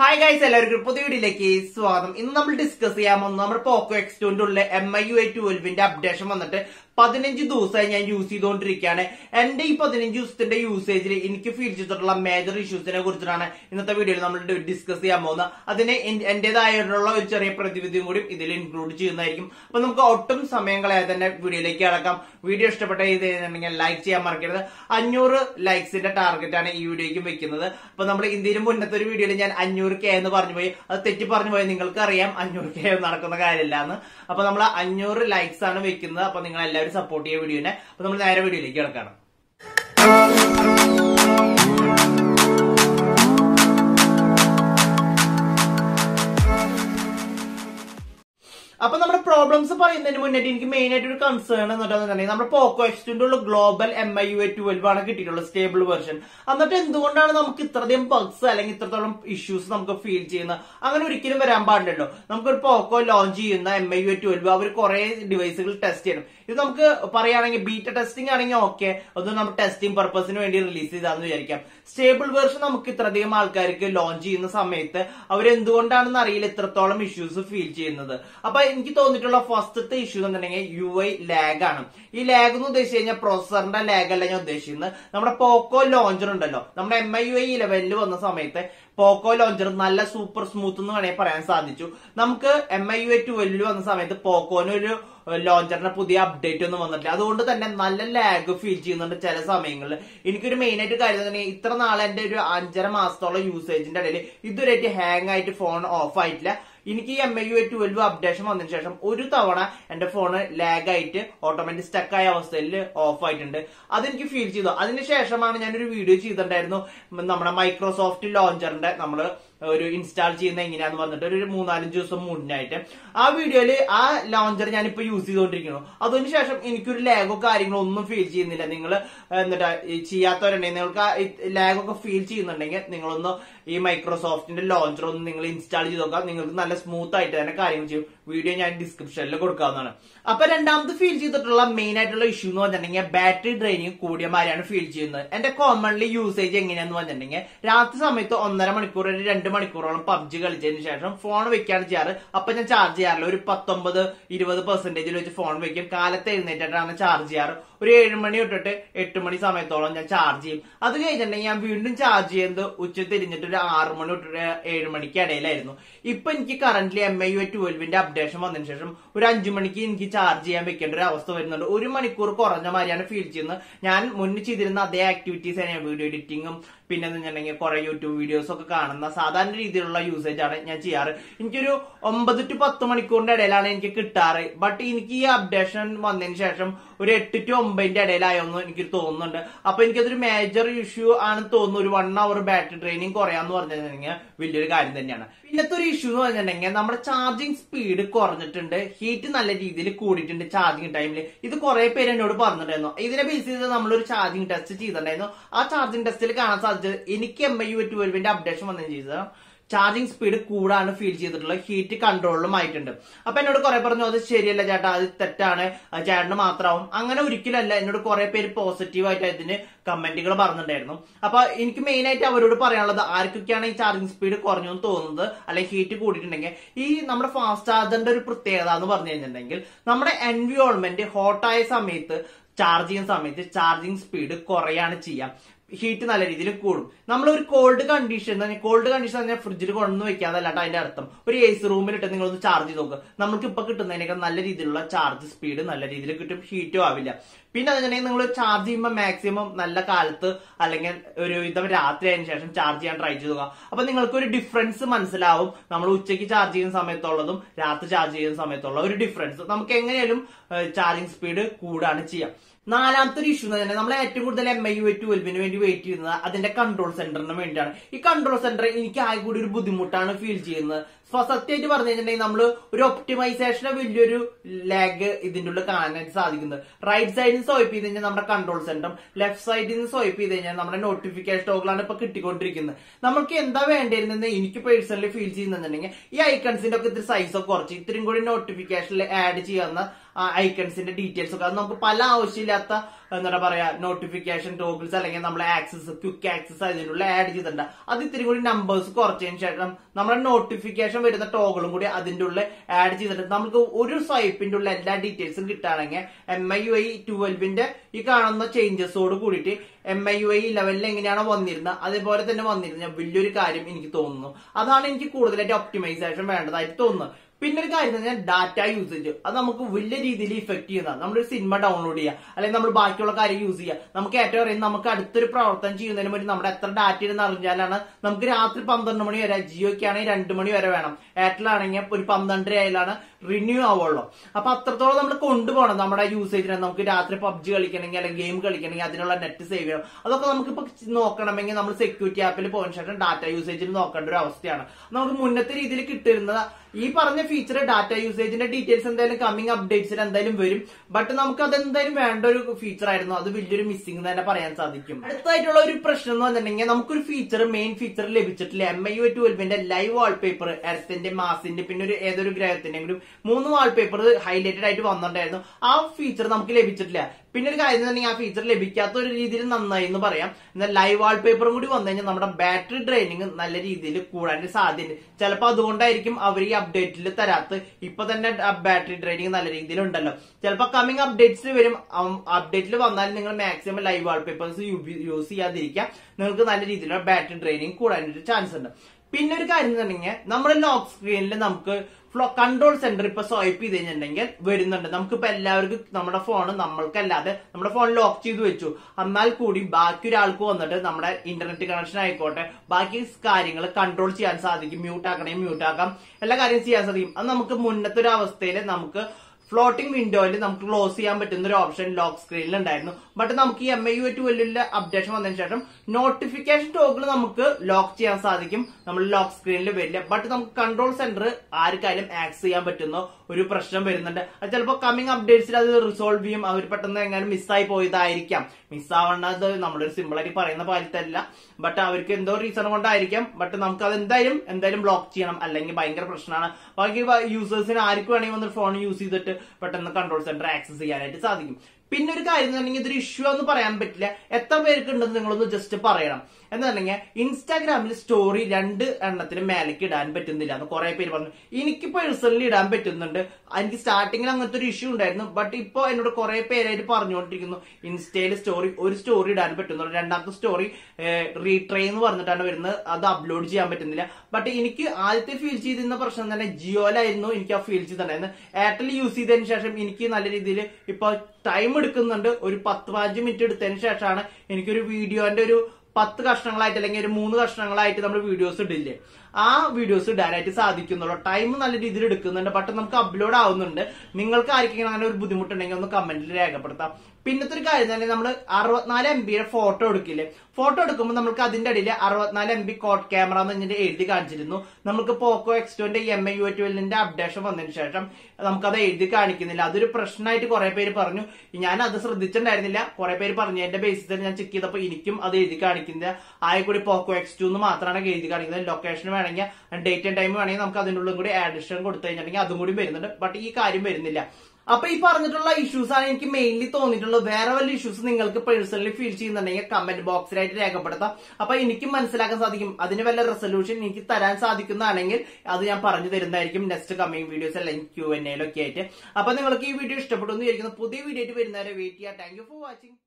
Hi guys, എല്ലാവർക്കും പുതിയ വീഡിയോയിലേക്ക് സ്വാഗതം. ഇന്ന് നമ്മൾ ഡിസ്കസ് ചെയ്യാൻ പോകുന്നത് നമ്മുടെ പോക്കോ X2 ന്റെ ഉള്ള MIUI 12 ന്റെ അപ്ഡേഷൻ വന്നിട്ട് 15 ദിവസമായി ഞാൻ യൂസ് ചെയ്തുകൊണ്ടിരിക്കുകയാണ്. എന്റെ ഈ 15 ദിവസത്തിന്റെ യൂസേജിൽ എനിക്ക് ഫീൽ ചെയ്തിട്ടുള്ള മേജർ ഇഷ്യൂസിനെ കുറിച്ചാണ് ഇന്നത്തെ വീഡിയോയിൽ നമ്മൾ ഡിസ്കസ് ചെയ്യാൻ പോകുന്നത്. അതിന് എന്റേതായിട്ടുള്ള ഒരു ചെറിയ പ്രതിവിധിയും കൂടി ഇതിൽ ഇൻക്ലൂഡ് ചെയ്യുന്നതായിരിക്കും. അപ്പൊ നമുക്ക് ഒട്ടും സമയം കളയാതെ തന്നെ വീഡിയോയിലേക്ക് കടക്കാം. വീഡിയോ ഇഷ്ടപ്പെട്ട ചെയ്തിട്ടുണ്ടെങ്കിൽ ലൈക്ക് ചെയ്യാൻ മറക്കരുത്. 500 ലൈക്സിന്റെ ടാർഗറ്റാണ് ഈ വീഡിയോയ്ക്കും വെക്കുന്നത്. അപ്പൊ നമ്മൾ ഇന്ത്യയിലും മുന്നത്തെ ഒരു വീഡിയോയിൽ ഞാൻ 500K എന്ന് പറഞ്ഞു പോയി. അത് തെറ്റി പറഞ്ഞു പോയി, നിങ്ങൾക്ക് അറിയാം 500K നടക്കുന്ന കാര്യമില്ല എന്ന്. അപ്പൊ നമ്മൾ 500 ലൈക്സ് ആണ് വെക്കുന്നത്. അപ്പൊ നിങ്ങൾ എല്ലാവരും സപ്പോർട്ട് ചെയ്യുന്ന വീഡിയോനെ. അപ്പൊ നമ്മൾ നേരെ വീഡിയോയിലേക്ക് കിടക്കണം. അപ്പൊ നമ്മുടെ പ്രോബ്ലംസ് പറയുന്നതിന് മുന്നേറ്റ് എനിക്ക് മെയിൻ ആയിട്ട് ഒരു കൺസേൺ എന്ന് പറഞ്ഞാൽ നമ്മുടെ പോക്കോ X2 ഉള്ള ഗ്ലോബൽ MIUI 12 ആണ് കിട്ടിയിട്ടുള്ള സ്റ്റേബിൾ വേർഷൻ. എന്നിട്ട് എന്തുകൊണ്ടാണ് നമുക്ക് ഇത്രയധികം ബഗ്സ് അല്ലെങ്കിൽ ഇത്രത്തോളം ഇഷ്യൂസ് നമുക്ക് ഫീൽ ചെയ്യുന്നത്? അങ്ങനെ ഒരിക്കലും വരാൻ പാടില്ലല്ലോ. നമുക്കൊരു പോക്കോ ലോഞ്ച് ചെയ്യുന്ന MIUI 12 അവർ കുറെ ഡിവൈസുകൾ ടെസ്റ്റ് ചെയ്യണം. ഇത് നമുക്ക് പറയുകയാണെങ്കിൽ ബീറ്റ ടെസ്റ്റിംഗ് ആണെങ്കിൽ ഓക്കെ, അത് നമുക്ക് ടെസ്റ്റിംഗ് പർപ്പസിന് വേണ്ടി റിലീസ് ചെയ്താന്ന് വിചാരിക്കാം. സ്റ്റേബിൾ വേർഷൻ നമുക്ക് ഇത്രയധികം ആൾക്കാർക്ക് ലോഞ്ച് ചെയ്യുന്ന സമയത്ത് അവരെന്തുകൊണ്ടാണെന്ന് അറിയില്ല ഇത്രത്തോളം ഇഷ്യൂസ് ഫീൽ ചെയ്യുന്നത്. അപ്പൊ എനിക്ക് തോന്നിയിട്ടുള്ള ഫസ്റ്റത്തെ ഇഷ്യൂ എന്നുണ്ടെങ്കിൽ UI ലാഗ് ആണ്. ഈ ലാഗ് എന്ന് ഉദ്ദേശിച്ചു കഴിഞ്ഞാൽ പ്രോസസറിന്റെ ലാഗ് അല്ല ഞാൻ ഉദ്ദേശിക്കുന്നത്. നമ്മുടെ പോക്കോ ലോഞ്ചർ ഉണ്ടല്ലോ, നമ്മുടെ MIUI 11 വന്ന സമയത്ത് പോക്കോ ലോഞ്ചർ നല്ല സൂപ്പർ സ്മൂത്ത് എന്ന് വേണമെങ്കിൽ പറയാൻ സാധിച്ചു. നമുക്ക് MIUI 12 വന്ന സമയത്ത് പോക്കോന് ഒരു ലോഞ്ചറിന്റെ പുതിയ അപ്ഡേറ്റ് ഒന്നും വന്നിട്ടില്ല. അതുകൊണ്ട് തന്നെ നല്ല ലാഗ് ഫീൽ ചെയ്യുന്നുണ്ട് ചില സമയങ്ങളിൽ. എനിക്കൊരു മെയിൻ ആയിട്ട് കാര്യം തന്നെ ഇത്ര നാളെ എന്റെ ഒരു 5.5 മാസത്തോളം യൂസേജിന്റെ ഇടയിൽ ഇതുവരെയായിട്ട് ഹാങ് ആയിട്ട് ഫോൺ ഓഫ് ആയിട്ടില്ല. എനിക്ക് ഈ MIUI 12 അപ്ഡേഷൻ വന്നതിന് ശേഷം ഒരു തവണ എന്റെ ഫോണ് ലാഗ് ആയിട്ട് ഓട്ടോമാറ്റിക് സ്റ്റക്കായ അവസ്ഥയിൽ ഓഫ് ആയിട്ടുണ്ട്. അതെനിക്ക് ഫീൽ ചെയ്തു. അതിനുശേഷമാണ് ഞാനൊരു വീഡിയോ ചെയ്തിട്ടുണ്ടായിരുന്നു നമ്മുടെ മൈക്രോസോഫ്റ്റ് ലോഞ്ചറിന്റെ നമ്മള് ഒരു ഇൻസ്റ്റാൾ ചെയ്യുന്ന എങ്ങനെയാന്ന് പറഞ്ഞിട്ട് ഒരു 3-4 ദിവസം മുന്നായിട്ട്. ആ വീഡിയോയില് ആ ലോഞ്ചർ ഞാനിപ്പോ യൂസ് ചെയ്തുകൊണ്ടിരിക്കുന്നു. അതിനുശേഷം എനിക്കൊരു ലാഗോ കാര്യങ്ങളോ ഒന്നും ഫീൽ ചെയ്യുന്നില്ല. നിങ്ങൾ എന്നിട്ട് ചെയ്യാത്തവരുണ്ടെങ്കിൽ നിങ്ങൾക്ക് ആ ലാഗൊക്കെ ഫീൽ ചെയ്യുന്നുണ്ടെങ്കിൽ നിങ്ങളൊന്ന് ഈ മൈക്രോസോഫ്റ്റിന്റെ ലോഞ്ചർ ഒന്ന് നിങ്ങൾ ഇൻസ്റ്റാൾ ചെയ്ത് നോക്കാം. നിങ്ങൾക്ക് നല്ല സ്മൂത്ത് ആയിട്ട് തന്നെ കാര്യങ്ങൾ ചെയ്യും. വീഡിയോ ഞാൻ ഡിസ്ക്രിപ്ഷനിൽ കൊടുക്കാവുന്നതാണ്. അപ്പൊ രണ്ടാമത് ഫീൽ ചെയ്തിട്ടുള്ള മെയിൻ ആയിട്ടുള്ള ഇഷ്യൂ എന്ന് പറഞ്ഞിട്ടുണ്ടെങ്കിൽ ബാറ്ററി ഡ്രെയിനിങ് കൂടിയ മാതിരിയാണ് ഫീൽ ചെയ്യുന്നത്. എന്റെ കോമൺലി യൂസേജ് എങ്ങനെയാന്ന് പറഞ്ഞിട്ടുണ്ടെങ്കിൽ രാത്രി സമയത്ത് 1.5 മണിക്കൂർ ഒരു 2 മണിക്കൂറോളം PUBG കളിച്ചതിന് ശേഷം ഫോൺ വെക്കാണ് ചെയ്യാറ്. അപ്പൊ ഞാൻ ചാർജ് ചെയ്യാറില്ല. ഒരു 19-20% വെച്ച് ഫോൺ വെക്കും. കാലത്ത് എഴുന്നേറ്റിട്ടാണ് ചാർജ് ചെയ്യാറ്. ഒരു 7 മണി തൊട്ടിട്ട് 8 മണി സമയത്തോളം ഞാൻ ചാർജ് ചെയ്യും. അത് കഴിഞ്ഞിട്ടുണ്ടെങ്കിൽ ഞാൻ വീണ്ടും ചാർജ് ചെയ്യുന്നത് ഉച്ച തിരിഞ്ഞിട്ട് ഒരു 6 മണി തൊട്ടിട്ട് 7 മണിക്ക് ഇടയിലായിരുന്നു. ഇപ്പൊ എനിക്ക് കറന്റ്ലി MIUI 12 അപ്ഡേഷൻ വന്നതിന് ശേഷം ഒരു 5 മണിക്ക് എനിക്ക് ചാർജ് ചെയ്യാൻ വെക്കേണ്ട ഒരു അവസ്ഥ വരുന്നുണ്ട്. 1 മണിക്കൂർ കുറഞ്ഞ മാതിരിയാണ് ഫീൽ ചെയ്യുന്നത്. ഞാൻ മുന്നേ ചെയ്തിരുന്ന അതേ ആക്ടിവിറ്റീസ് തന്നെയാണ്, വീഡിയോ എഡിറ്റിംഗും പിന്നെ എന്നുണ്ടെങ്കിൽ കുറെ യൂട്യൂബ് വീഡിയോസ് ഒക്കെ കാണുന്ന സാധാരണ രീതിയിലുള്ള യൂസേജ് ആണ് ഞാൻ ചെയ്യാറ്. എനിക്കൊരു 9-10 മണിക്കൂറിന്റെ ഇടയിലാണ് എനിക്ക് കിട്ടാറ്. ബട്ട് എനിക്ക് ഈ അപ്ഡേഷൻ വന്നതിന് ശേഷം ഒരു 8-9ന്റെ ഇടയിലായോന്ന് എനിക്ക് തോന്നുന്നുണ്ട്. അപ്പൊ എനിക്കതൊരു മേജർ ഇഷ്യൂ ആണ് തോന്നുന്നു. ഒരു 1 hour ബാറ്ററി ഡ്രെയിനിങ് കുറയാന്ന് പറഞ്ഞിട്ടുണ്ടെങ്കിൽ വലിയൊരു കാര്യം തന്നെയാണ്. പിന്നത്തെ ഒരു ഇഷ്യൂ എന്ന് പറഞ്ഞിട്ടുണ്ടെങ്കിൽ നമ്മുടെ ചാർജിങ് സ്പീഡ് കുറഞ്ഞിട്ടുണ്ട്. ഹീറ്റ് നല്ല രീതിയിൽ കൂടിയിട്ടുണ്ട് ചാർജിങ് ടൈമിൽ. ഇത് കുറെ പേര് എന്നോട് പറഞ്ഞിട്ടുണ്ടായിരുന്നു. ഇതിനെ ബേസ് ചെയ്ത് നമ്മളൊരു ചാർജിങ് ടെസ്റ്റ് ചെയ്തിട്ടുണ്ടായിരുന്നു. ആ ചാർജിങ് ടെസ്റ്റിൽ കാണാൻ സാധിച്ചത് എനിക്ക് MIUI 12 ന്റെ അപ്ഡേഷൻ വന്നതിന് ചെയ്തത് ചാർജിങ് സ്പീഡ് കൂടാണ് ഫീൽ ചെയ്തിട്ടുള്ളത്. ഹീറ്റ് കൺട്രോളിലും ആയിട്ടുണ്ട്. അപ്പൊ എന്നോട് കുറെ പറഞ്ഞു അത് ശരിയല്ല ചേട്ടാ, അത് തെറ്റാണ്, ചേട്ടന് മാത്രമാവും. അങ്ങനെ ഒരിക്കലല്ല. എന്നോട് കുറെ പേര് പോസിറ്റീവായിട്ട് അതിന് കമന്റുകൾ പറഞ്ഞിട്ടുണ്ടായിരുന്നു. അപ്പൊ എനിക്ക് മെയിൻ ആയിട്ട് അവരോട് പറയാനുള്ളത് ആർക്കൊക്കെയാണ് ഈ ചാർജിങ് സ്പീഡ് കുറഞ്ഞു എന്ന് തോന്നുന്നത് അല്ലെങ്കിൽ ഹീറ്റ് കൂടിയിട്ടുണ്ടെങ്കിൽ ഈ നമ്മുടെ ഫാസ്റ്റ് ചാർജറിന്റെ ഒരു പ്രത്യേകത എന്ന് പറഞ്ഞു കഴിഞ്ഞിട്ടുണ്ടെങ്കിൽ നമ്മുടെ എൻവയോൺമെന്റ് ഹോട്ടായ സമയത്ത് ചാർജ് ചെയ്യുന്ന സമയത്ത് ചാർജിങ് സ്പീഡ് കുറയാണ് ചെയ്യാം. ഹീറ്റ് നല്ല രീതിയിൽ കൂടും. നമ്മളൊരു കോൾഡ് കണ്ടീഷൻ തന്നെ ഫ്രിഡ്ജിൽ കൊണ്ടു വെക്കാന്നല്ല അതിന്റെ അർത്ഥം. ഒരു AC റൂമിലിട്ട് നിങ്ങളൊന്ന് ചാർജ് ചെയ്ത് നോക്കുക. നമുക്ക് ഇപ്പൊ കിട്ടുന്നതിനേക്കാൾ നല്ല രീതിയിലുള്ള ചാർജ് സ്പീഡ് നല്ല രീതിയിൽ കിട്ടും. ഹീറ്റും ആവില്ല. പിന്നെ അതിനെ നിങ്ങൾ ചാർജ് ചെയ്യുമ്പോൾ മാക്സിമം നല്ല കാലത്ത് അല്ലെങ്കിൽ ഒരു വിധം രാത്രി ആയതിനു ശേഷം ചാർജ് ചെയ്യാൻ ട്രൈ ചെയ്തു നോക്കുക. അപ്പൊ നിങ്ങൾക്ക് ഒരു ഡിഫറൻസ് മനസ്സിലാവും. നമ്മൾ ഉച്ചയ്ക്ക് ചാർജ് ചെയ്യുന്ന സമയത്തുള്ളതും രാത്രി ചാർജ് ചെയ്യുന്ന സമയത്തുള്ള ഒരു ഡിഫറൻസ്. നമുക്ക് എങ്ങനെയാലും ചാർജിങ് സ്പീഡ് കൂടാണ് ചെയ്യാം. നാലാമത്തെ ഒരു ഇഷ്യൂ എന്ന് പറഞ്ഞാൽ നമ്മൾ ഏറ്റവും കൂടുതൽ MIUI 12 വേണ്ടി വെയിറ്റ് ചെയ്യുന്നത് അതിന്റെ കൺട്രോൾ സെന്ററിന് വേണ്ടിയാണ്. ഈ കൺട്രോൾ സെന്റർ എനിക്ക് ആകെ കൂടി ഒരു ബുദ്ധിമുട്ടാണ് ഫീൽ ചെയ്യുന്നത്. സത്യമായിട്ട് പറഞ്ഞു കഴിഞ്ഞിട്ടുണ്ടെങ്കിൽ നമ്മള് ഒരു ഒപ്റ്റിമൈസേഷന് വലിയൊരു ലാഗ് ഇതിന്റെ ഉള്ളിൽ കാണാനായിട്ട് സാധിക്കുന്നത്. റൈറ്റ് സൈഡിൽ നിന്ന് സ്വൈപ്പ് ചെയ്ത് കഴിഞ്ഞാൽ നമ്മുടെ കൺട്രോൾ സെന്ററും ലെഫ്റ്റ് സൈഡിൽ നിന്ന് സ്വൈപ്പ് ചെയ്ത് കഴിഞ്ഞാൽ നമ്മുടെ നോട്ടിഫിക്കേഷൻ ടോഗിളാണ് ഇപ്പൊ കിട്ടിക്കൊണ്ടിരിക്കുന്നത്. നമുക്ക് എന്താ വേണ്ടിയിരുന്നെന്ന് എനിക്ക് പേഴ്സണലി ഫീൽ ചെയ്യുന്നുണ്ടെങ്കിൽ ഈ ഐക്കൺസിന്റെ ഒക്കെ ഇത്തിരി സൈസൊക്കെ കുറച്ച് ഇത്തിരി കൂടി നോട്ടിഫിക്കേഷനിൽ ആഡ് ചെയ്യാവുന്ന icons in the details. So, notification tokens, access, quick access, add numbers, notification toggle, add swipe into details in MIUI 12 the changes MIUI 11 optimization. Pinner guys and data usage. Adamku will really effect you. Number cinema download here. Number Bakola use here. Namkater and Namaka 3 proud and G and data in Arjana. Namkri Pandanoni at Geo Canada and Domino Aravana. At learning a Purpandandre Lana renew our Apatha usage and Namkata PUBG and game collecting Adinola net savior. Alakamaki security and data usage in Nokandra. Now Munatri feature data usage in the details and then coming updates and then very but Namka then the vendor feature I don't know the video missing than a parents are the Kim. At the title impression on the Namkur feature main feature levitately MIUI 12 live wallpaper as in the mass independent either gravity moon wallpaper highlighted I do on the our feature Namkilevitla. Pinner feature Levicato in the live wallpaper would on the battery draining and Nalari Kur and Sadin. Chalpa don't I Kim every update. Now, the battery trading coming updates update maximum live wallpapers you see battery training chance. Lock screen control center is a IP. We have a phone lock. We have a internet connection. We have control. We have mute. Floating window we close the option lock screen but we have MIUI 12 updation notification toggle lock lock screen but control center access coming updates resolve miss but reason but on the control center access Pinner guys and the issue on the parambitla at the very just a param. And then Instagram story and another maliki and bit in the correct paper. Iniki personally damn bit in the and starting on the issue, but Ipo and Korea paid parno instead story or story and bit and the story retrain one that upload Giambetinilla. But Iniki Alti field cheese in the person and a geola no inca field cheese and at least you see then Shasham Iniki Nalari Ipo time. I will show you a video and a 10 കഷ്ണങ്ങളായിട്ട് അല്ലെങ്കിൽ ഒരു 3 കഷ്ണങ്ങളായിട്ട് നമ്മൾ videos ഇടില്ലേ ആ videos direct സാധിക്കുന്നുള്ള time നല്ല രീതിയിൽ എടുക്കുന്നുണ്ട് പക്ഷെ നമുക്ക് അപ്ലോഡ് ആവുന്നുണ്ട് നിങ്ങൾക്ക് ആർക്കെങ്കിലും അങ്ങനെ ഒരു ബുദ്ധിമുട്ടുണ്ടെങ്കിൽ ഒന്ന് കമന്റിൽ രേഖപ്പെടുത്താം പിന്നത്തെ ഒരു കാര്യം തന്നെ നമ്മൾ 64 MB ഫോട്ടോ എടുക്കില്ലേ ഫോട്ടോ എടുക്കുമ്പോൾ നമുക്ക് അതിന്റെ അടിയിൽ 64 MB കോഡ് ക്യാമറ എന്ന് എഴുതി കാണിച്ചിരുന്നു നമുക്ക് പോക്കോ X2 ന്റെ MIUI 12 ന്റെ അപ്ഡേഷൻ വന്നതിന് ശേഷം നമുക്ക് അത് എഴുതി കാണിക്കുന്നില്ല അതൊരു പ്രശ്നമായിട്ട് കുറേ പേര് പറഞ്ഞു ഞാൻ അത് ശ്രദ്ധിച്ചിട്ടുണ്ടായിരുന്നില്ല കുറേ പേര് പറഞ്ഞു എന്റെ ബേസിൽ ഞാൻ ചെക്ക് ചെയ്തപ്പോൾ എനിക്കും അത് എഴുതി കാണിക്കുന്നു I could Poco X2 Matrana Gate location and date and time addition good thing, but e carry made up issues are mainly thonitolo variable issues personally feel in the comment box right Ragapata. Up Niki Manslakas Adinavella resolution in Kitaran Sadikana Adya Paranjum next coming videos and Q and A located. Upon the video step on the video. Thank you for watching.